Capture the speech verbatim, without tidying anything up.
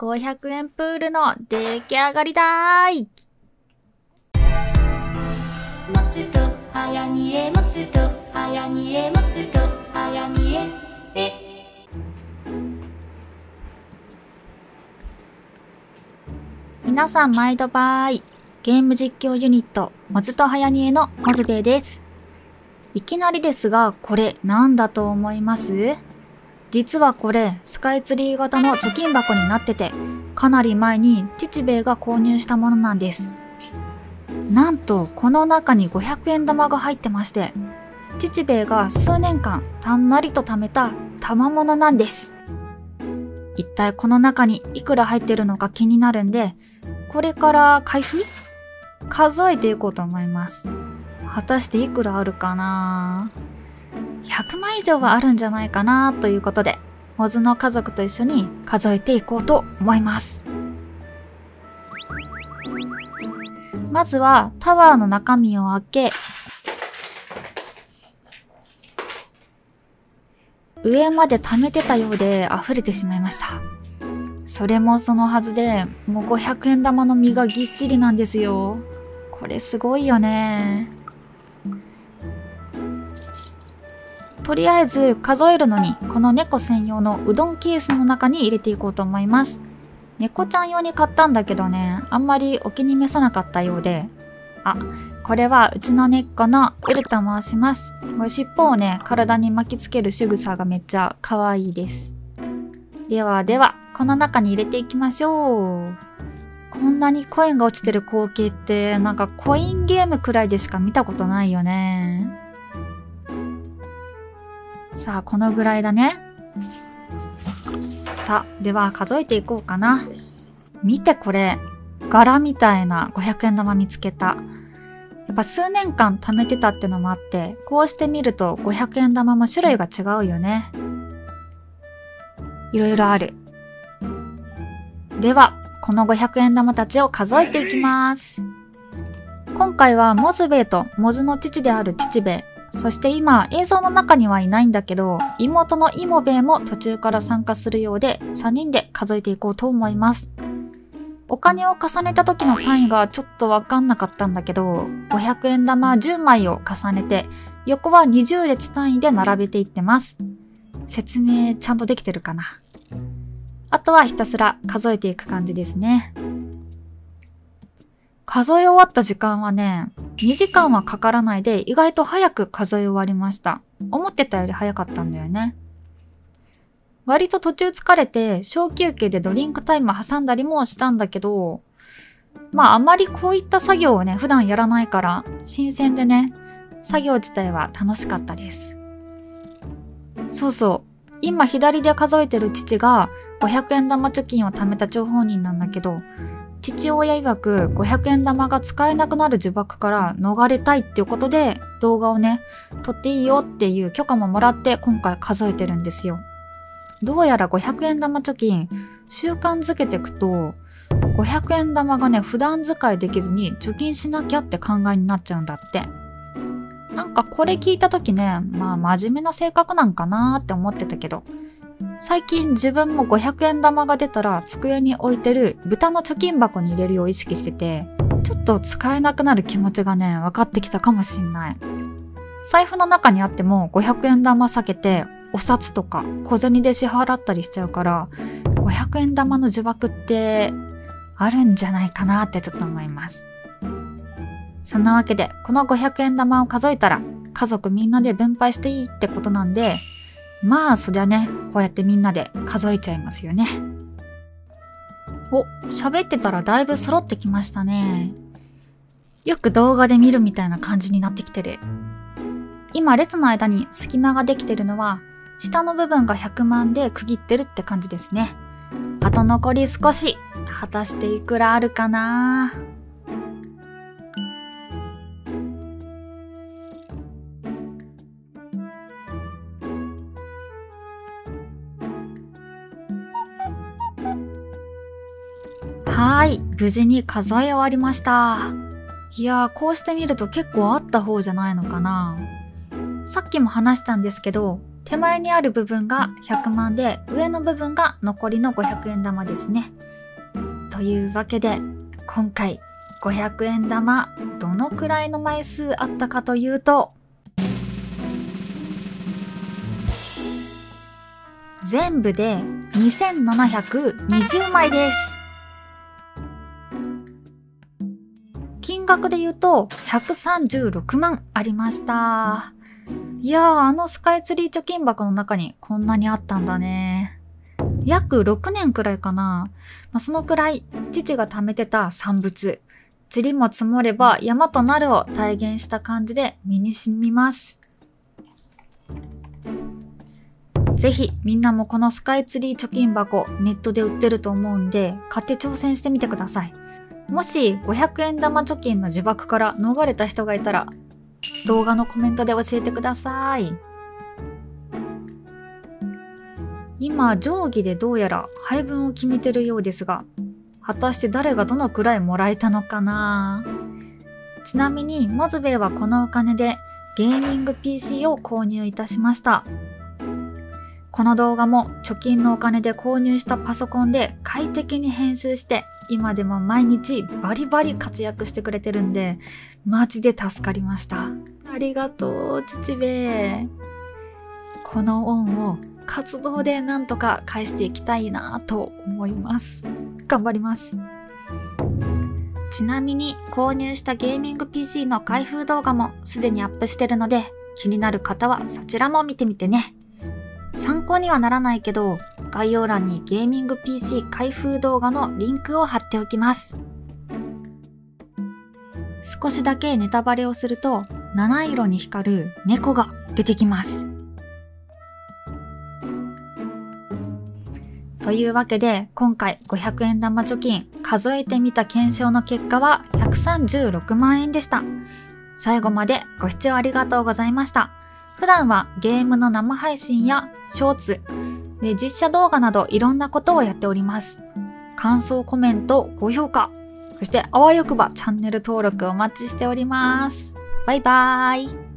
ごひゃくえんプールの出来上がりだーい。もつとはやにえ、もつとはやにえ、もつとはやにえ、え。皆さん毎度バーイ。ゲーム実況ユニット、もつとはやにえのもずべーです。いきなりですが、これなんだと思います？実はこれ、スカイツリー型の貯金箱になってて、かなり前に父兵衛が購入したものなんです。なんと、この中にごひゃくえん玉が入ってまして、父兵衛が数年間たんまりと貯めた賜物なんです。一体この中にいくら入ってるのか気になるんで、これから開封？数えていこうと思います。果たしていくらあるかな？ひゃくまい以上はあるんじゃないかなということで、モズの家族と一緒に数えていこうと思います。まずはタワーの中身を開け、上まで溜めてたようで溢れてしまいました。それもそのはずで、もうごひゃくえん玉の実がぎっちりなんですよ。これすごいよね。とりあえず数えるのにこの猫専用のうどんケースの中に入れていこうと思います。猫ちゃん用に買ったんだけどね、あんまりお気に召さなかったようで。あ、これはうちの猫のウルと申します。これ尻尾をね、体に巻きつける仕草がめっちゃ可愛いです。ではでは、この中に入れていきましょう。こんなにコインが落ちてる光景って、なんかコインゲームくらいでしか見たことないよね。さあ、このぐらいだね。さあ、では数えていこうかな。見てこれ、柄みたいなごひゃくえん玉見つけた。やっぱ数年間貯めてたってのもあって、こうして見るとごひゃくえん玉も種類が違うよね。いろいろある。ではこのごひゃくえん玉たちを数えていきます。今回はモズベーとモズの父である父兵衛、そして今映像の中にはいないんだけど、妹のイモベーも途中から参加するようで、さんにんで数えていこうと思います。お金を重ねた時の単位がちょっと分かんなかったんだけど、ごひゃくえん玉じゅうまいを重ねて、横はにじゅう列単位で並べていってます。説明ちゃんとできてるかな。あとはひたすら数えていく感じですね。数え終わった時間はね、にじかんはかからないで、意外と早く数え終わりました。思ってたより早かったんだよね。割と途中疲れて、小休憩でドリンクタイム挟んだりもしたんだけど、まああまりこういった作業をね、普段やらないから、新鮮でね、作業自体は楽しかったです。そうそう、今左で数えてる父が、ごひゃくえん玉貯金を貯めた張本人なんだけど、父親曰くごひゃくえん玉が使えなくなる呪縛から逃れたいっていうことで、動画をね撮っていいよっていう許可ももらって、今回数えてるんですよ。どうやらごひゃくえん玉貯金習慣づけていくと、ごひゃくえん玉がね普段使いできずに貯金しなきゃって考えになっちゃうんだって。なんかこれ聞いた時ね、まあ真面目な性格なんかなーって思ってたけど、最近自分もごひゃくえん玉が出たら机に置いてる豚の貯金箱に入れるよう意識してて、ちょっと使えなくなる気持ちがね分かってきたかもしんない。財布の中にあってもごひゃくえん玉避けて、お札とか小銭で支払ったりしちゃうから、ごひゃくえん玉の呪縛ってあるんじゃないかなってちょっと思います。そんなわけで、このごひゃくえん玉を数えたら家族みんなで分配していいってことなんで、まあそりゃね、こうやってみんなで数えちゃいますよね。お、喋ってたらだいぶ揃ってきましたね。よく動画で見るみたいな感じになってきてる。今列の間に隙間ができてるのは、下の部分がひゃくまんで区切ってるって感じですね。あと残り少し。果たしていくらあるかな？はい、無事に数え終わりました。いやー、こうして見ると結構あった方じゃないのかな。さっきも話したんですけど、手前にある部分がひゃくまんで、上の部分が残りのごひゃくえん玉ですね。というわけで、今回ごひゃくえん玉どのくらいの枚数あったかというと、全部でにせんななひゃくにじゅうまいです。金額で言うとひゃくさんじゅうろくまんありました。いやー、あのスカイツリー貯金箱の中にこんなにあったんだね。約ろくねんくらいかな。まあ、そのくらい父が貯めてた産物、塵も積もれば山となるを体現した感じで身に染みます。ぜひみんなもこのスカイツリー貯金箱ネットで売ってると思うんで買って挑戦してみてください。もしごひゃくえん玉貯金の呪縛から逃れた人がいたら動画のコメントで教えてください。今定規でどうやら配分を決めてるようですが、果たして誰がどのくらいもらえたのかな。ちなみにモズベイはこのお金でゲーミング ピーシー を購入いたしました。この動画も貯金のお金で購入したパソコンで快適に編集して今でも毎日バリバリ活躍してくれてるんでマジで助かりました。ありがとう父べ。この恩を活動でなんとか返していきたいなと思います。頑張ります。ちなみに購入したゲーミング ピーシー の開封動画もすでにアップしてるので気になる方はそちらも見てみてね。参考にはならないけど、概要欄にゲーミング ピーシー 開封動画のリンクを貼っておきます。少しだけネタバレをすると、七色に光る猫が出てきます。というわけで、今回ごひゃくえん玉貯金数えてみた検証の結果はひゃくさんじゅうろくまんえんでした。最後までご視聴ありがとうございました。普段はゲームの生配信やショーツ、で実写動画などいろんなことをやっております。感想、コメント、高評価、そしてあわよくばチャンネル登録お待ちしております。バイバーイ。